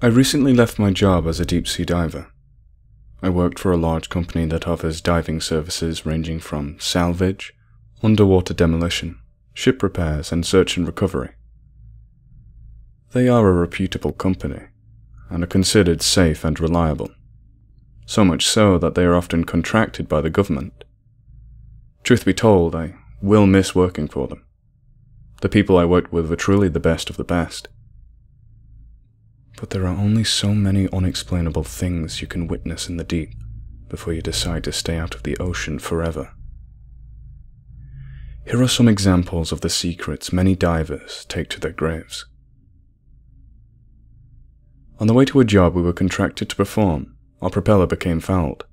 I recently left my job as a deep-sea diver. I worked for a large company that offers diving services ranging from salvage, underwater demolition, ship repairs, and search and recovery. They are a reputable company, and are considered safe and reliable, so much so that they are often contracted by the government. Truth be told, I will miss working for them. The people I worked with were truly the best of the best. But there are only so many unexplainable things you can witness in the deep before you decide to stay out of the ocean forever. Here are some examples of the secrets many divers take to their graves. On the way to a job we were contracted to perform, our propeller became fouled.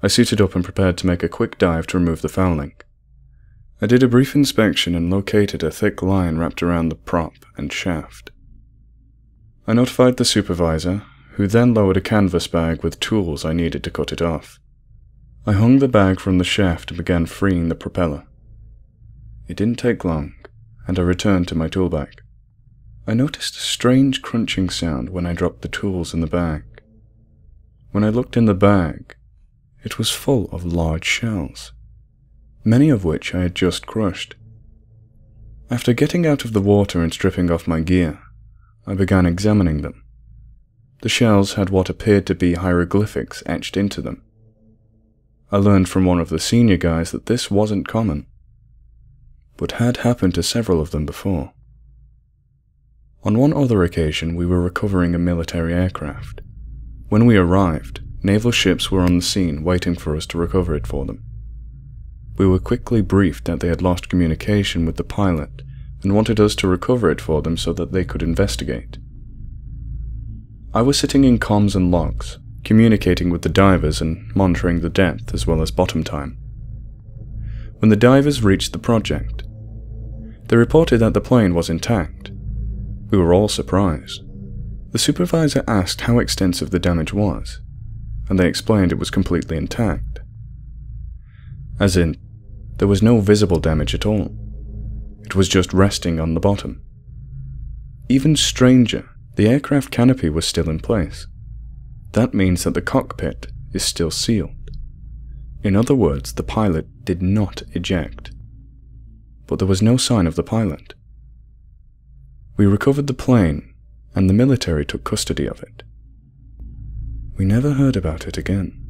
I suited up and prepared to make a quick dive to remove the fouling. I did a brief inspection and located a thick line wrapped around the prop and shaft. I notified the supervisor, who then lowered a canvas bag with tools I needed to cut it off. I hung the bag from the shaft and began freeing the propeller. It didn't take long, and I returned to my tool bag. I noticed a strange crunching sound when I dropped the tools in the bag. When I looked in the bag, it was full of large shells, many of which I had just crushed. After getting out of the water and stripping off my gear, I began examining them. The shells had what appeared to be hieroglyphics etched into them. I learned from one of the senior guys that this wasn't common, but had happened to several of them before. On one other occasion, we were recovering a military aircraft. When we arrived, naval ships were on the scene waiting for us to recover it for them. We were quickly briefed that they had lost communication with the pilot and wanted us to recover it for them so that they could investigate. I was sitting in comms and logs, communicating with the divers and monitoring the depth as well as bottom time. When the divers reached the project, they reported that the plane was intact. We were all surprised. The supervisor asked how extensive the damage was, and they explained it was completely intact. As in, there was no visible damage at all. It was just resting on the bottom. Even stranger, the aircraft canopy was still in place. That means that the cockpit is still sealed. In other words, the pilot did not eject. But there was no sign of the pilot. We recovered the plane, and the military took custody of it. We never heard about it again.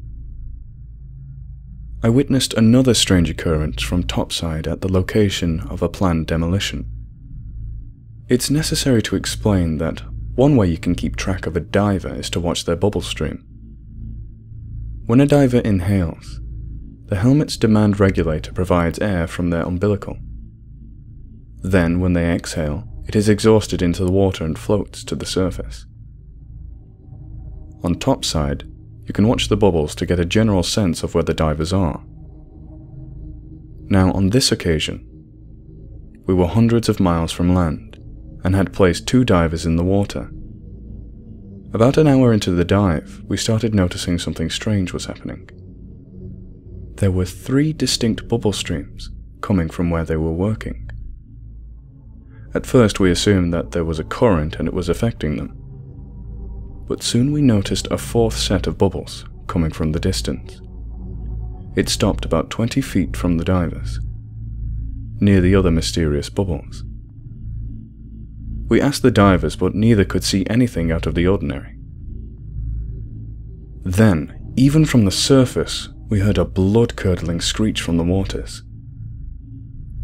I witnessed another strange occurrence from topside at the location of a planned demolition. It's necessary to explain that one way you can keep track of a diver is to watch their bubble stream. When a diver inhales, the helmet's demand regulator provides air from their umbilical. Then, when they exhale, it is exhausted into the water and floats to the surface. On topside, you can watch the bubbles to get a general sense of where the divers are. Now, on this occasion, we were hundreds of miles from land and had placed two divers in the water. About an hour into the dive, we started noticing something strange was happening. There were three distinct bubble streams coming from where they were working. At first, we assumed that there was a current and it was affecting them. But soon we noticed a fourth set of bubbles coming from the distance. It stopped about 20 feet from the divers, near the other mysterious bubbles. We asked the divers, but neither could see anything out of the ordinary. Then, even from the surface, we heard a blood-curdling screech from the waters.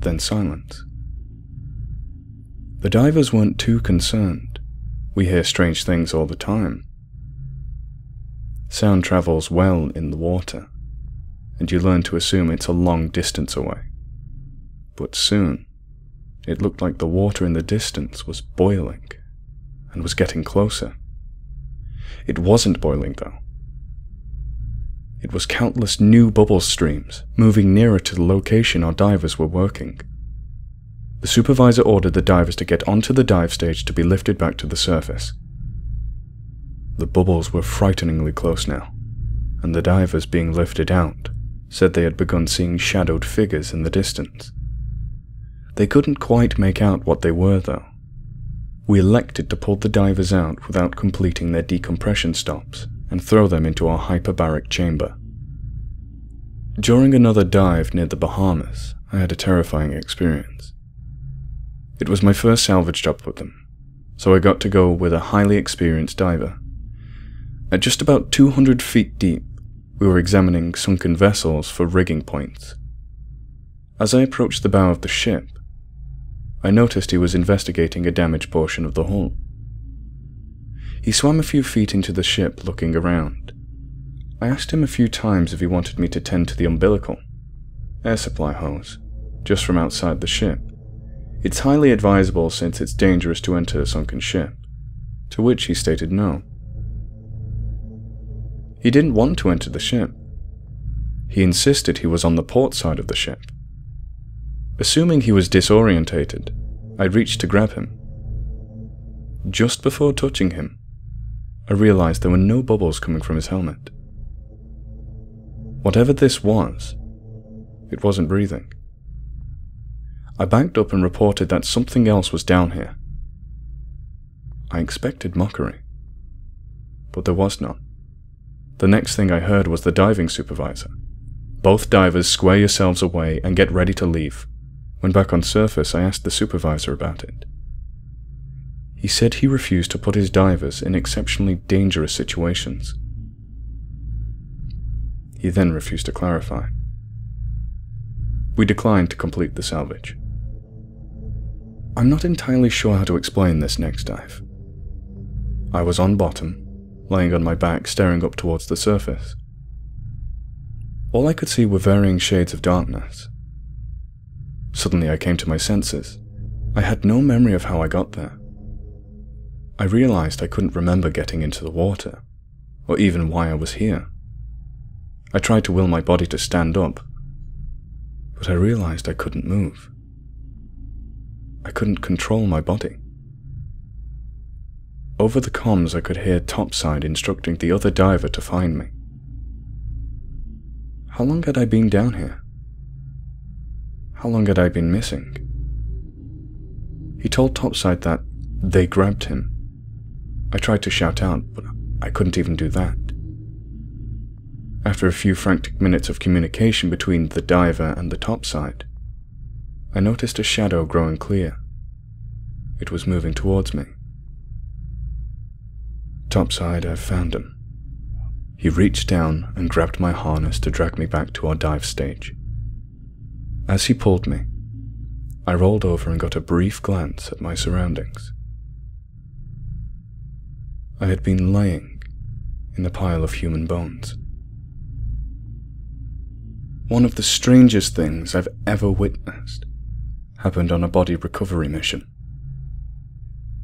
Then silence. The divers weren't too concerned. We hear strange things all the time. Sound travels well in the water, and you learn to assume it's a long distance away. But soon, it looked like the water in the distance was boiling, and was getting closer. It wasn't boiling, though. It was countless new bubble streams, moving nearer to the location our divers were working. The supervisor ordered the divers to get onto the dive stage to be lifted back to the surface. The bubbles were frighteningly close now, and the divers being lifted out said they had begun seeing shadowed figures in the distance. They couldn't quite make out what they were, though, We elected to pull the divers out without completing their decompression stops and throw them into our hyperbaric chamber. During another dive near the Bahamas, I had a terrifying experience. It was my first salvage job with them, so I got to go with a highly experienced diver. At just about 200 feet deep, we were examining sunken vessels for rigging points. As I approached the bow of the ship, I noticed he was investigating a damaged portion of the hull. He swam a few feet into the ship looking around. I asked him a few times if he wanted me to tend to the umbilical, air supply hose, just from outside the ship. It's highly advisable since it's dangerous to enter a sunken ship, to which he stated no. He didn't want to enter the ship. He insisted he was on the port side of the ship. Assuming he was disorientated, I reached to grab him. Just before touching him, I realized there were no bubbles coming from his helmet. Whatever this was, it wasn't breathing. I backed up and reported that something else was down here. I expected mockery, but there was none. The next thing I heard was the diving supervisor. "Both divers square yourselves away and get ready to leave." When back on surface, I asked the supervisor about it. He said he refused to put his divers in exceptionally dangerous situations. He then refused to clarify. We declined to complete the salvage. I'm not entirely sure how to explain this next dive. I was on bottom, lying on my back staring up towards the surface. All I could see were varying shades of darkness. Suddenly I came to my senses. I had no memory of how I got there. I realized I couldn't remember getting into the water, or even why I was here. I tried to will my body to stand up, but I realized I couldn't move. I couldn't control my body. Over the comms I could hear topside instructing the other diver to find me. How long had I been down here? How long had I been missing? He told topside that they grabbed him. I tried to shout out, but I couldn't even do that. After a few frantic minutes of communication between the diver and the topside, I noticed a shadow growing clear. It was moving towards me. Topside, I found him. He reached down and grabbed my harness to drag me back to our dive stage. As he pulled me, I rolled over and got a brief glance at my surroundings. I had been laying in a pile of human bones. One of the strangest things I've ever witnessed happened on a body recovery mission.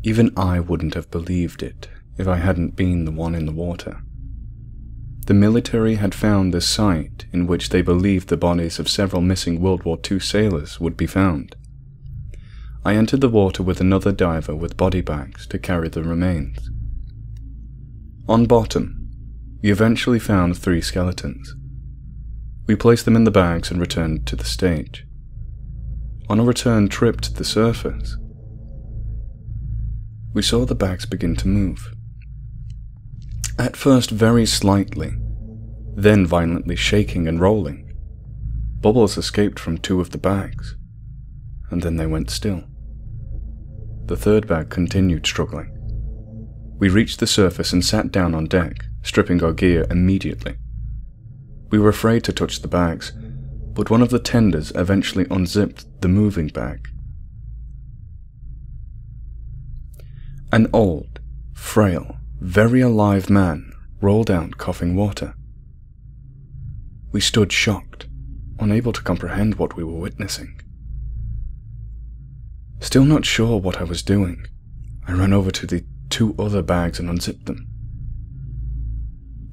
Even I wouldn't have believed it if I hadn't been the one in the water. The military had found the site in which they believed the bodies of several missing World War II sailors would be found. I entered the water with another diver with body bags to carry the remains. On bottom, we eventually found 3 skeletons. We placed them in the bags and returned to the stage. On a return trip to the surface, we saw the bags begin to move. At first very slightly, then violently shaking and rolling. Bubbles escaped from 2 of the bags, and then they went still. The third bag continued struggling. We reached the surface and sat down on deck, stripping our gear immediately. We were afraid to touch the bags, but one of the tenders eventually unzipped the moving bag. An old, frail, very alive man rolled out coughing water. We stood shocked, unable to comprehend what we were witnessing. Still not sure what I was doing, I ran over to the 2 other bags and unzipped them.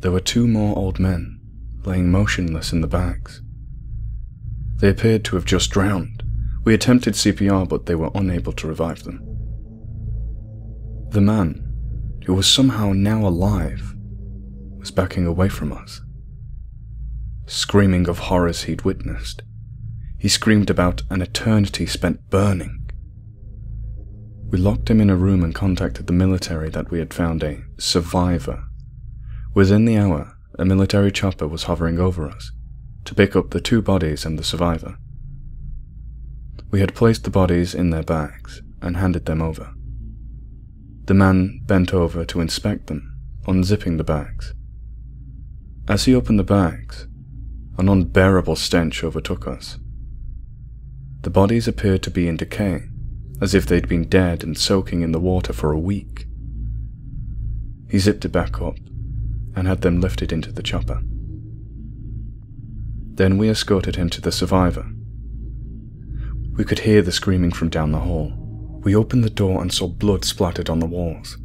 There were 2 more old men, laying motionless in the bags. They appeared to have just drowned. We attempted CPR, but they were unable to revive them. The man, who was somehow now alive, was backing away from us, screaming of horrors he'd witnessed. He screamed about an eternity spent burning. We locked him in a room and contacted the military that we had found a survivor. Within the hour, a military chopper was hovering over us to pick up the two bodies and the survivor. We had placed the bodies in their bags and handed them over. The man bent over to inspect them, unzipping the bags. As he opened the bags, an unbearable stench overtook us. The bodies appeared to be in decay, as if they'd been dead and soaking in the water for a week. He zipped it back up and had them lifted into the chopper. Then we escorted him to the survivor. We could hear the screaming from down the hall. We opened the door and saw blood splattered on the walls.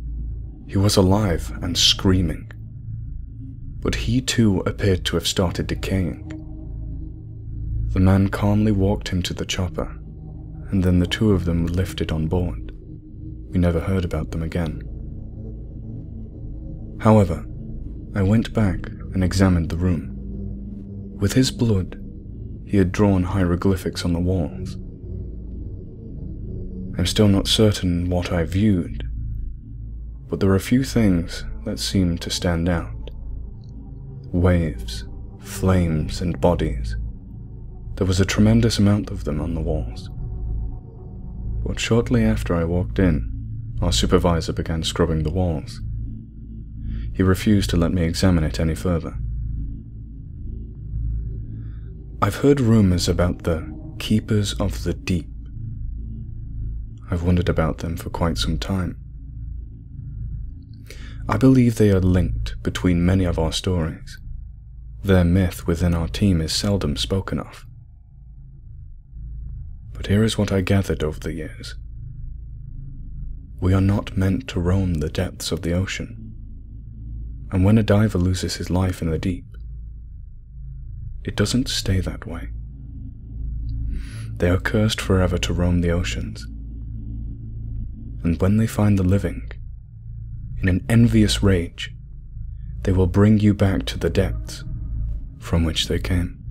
He was alive and screaming, but he too appeared to have started decaying. The man calmly walked him to the chopper, and then the two of them were lifted on board. We never heard about them again. However, I went back and examined the room. With his blood, he had drawn hieroglyphics on the walls. I'm still not certain what I viewed, but there were a few things that seemed to stand out. Waves, flames, and bodies. There was a tremendous amount of them on the walls. But shortly after I walked in, our supervisor began scrubbing the walls. He refused to let me examine it any further. I've heard rumors about the Keepers of the Deep. I've wondered about them for quite some time. I believe they are linked between many of our stories. Their myth within our team is seldom spoken of. But here is what I gathered over the years. We are not meant to roam the depths of the ocean, and when a diver loses his life in the deep, it doesn't stay that way. They are cursed forever to roam the oceans, and when they find the living, in an envious rage, they will bring you back to the depths from which they came.